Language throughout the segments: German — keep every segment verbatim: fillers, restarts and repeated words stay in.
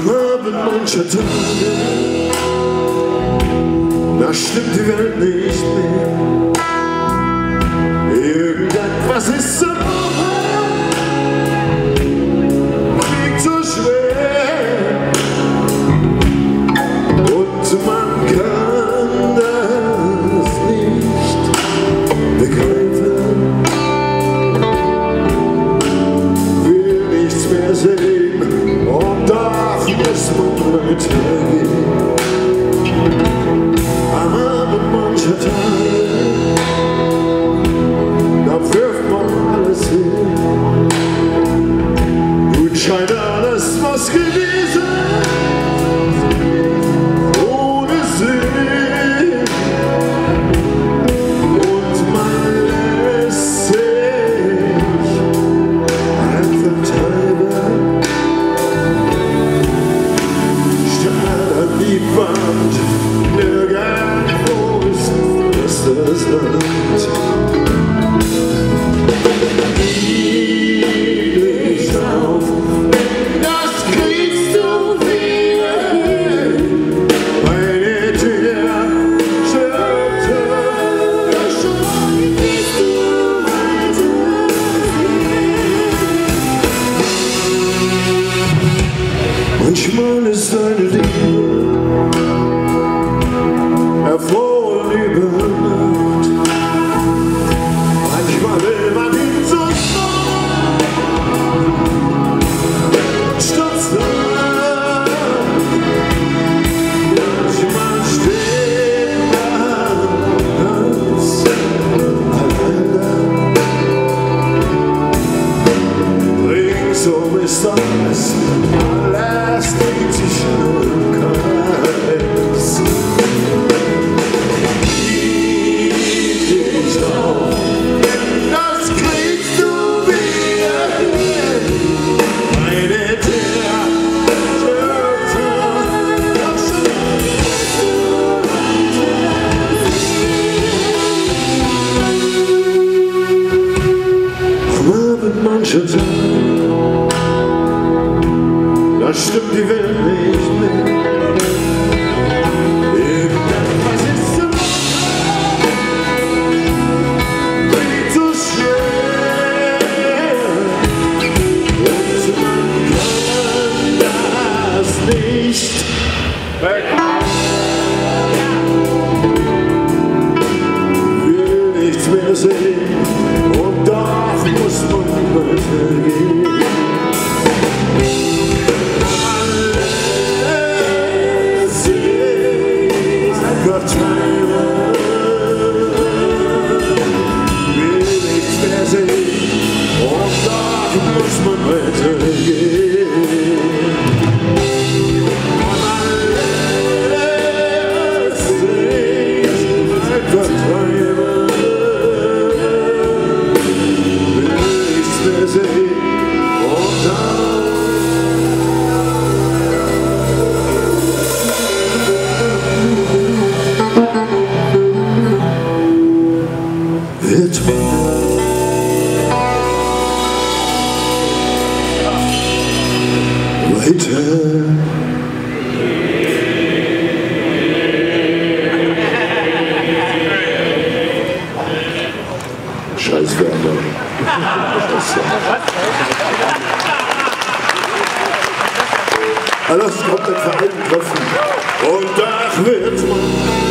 Am Abend mancher Tage, da stimmt die Welt nicht mehr. Irgendetwas ist so hoch, man liegt so schwer und man kann das nicht begreifen, will nichts mehr sehen. Am Abend mancher Tage, da wirft man alles hin. Nun scheint alles, was gewesen ist, ohne Sinn. Und man lässt sich einfach treiben. Die Wand, nirgendwo ist festes Land. Gib nicht auf, denn das kriegst du wieder. Meine Tür schüttet, der Schrank kriegst du weiter. Manchmal ist deine Liebe mancher Tage, da stimmt die Welt nicht mehr. Irgendetwas ist so hoch, man liegt so schwer und man kann das nicht begreifen. Will nichts mehr sehen und doch muss man weiter. Scheiß Werner. Alles kommt mit Verhalten treffen. Und da wird man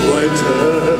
weiter.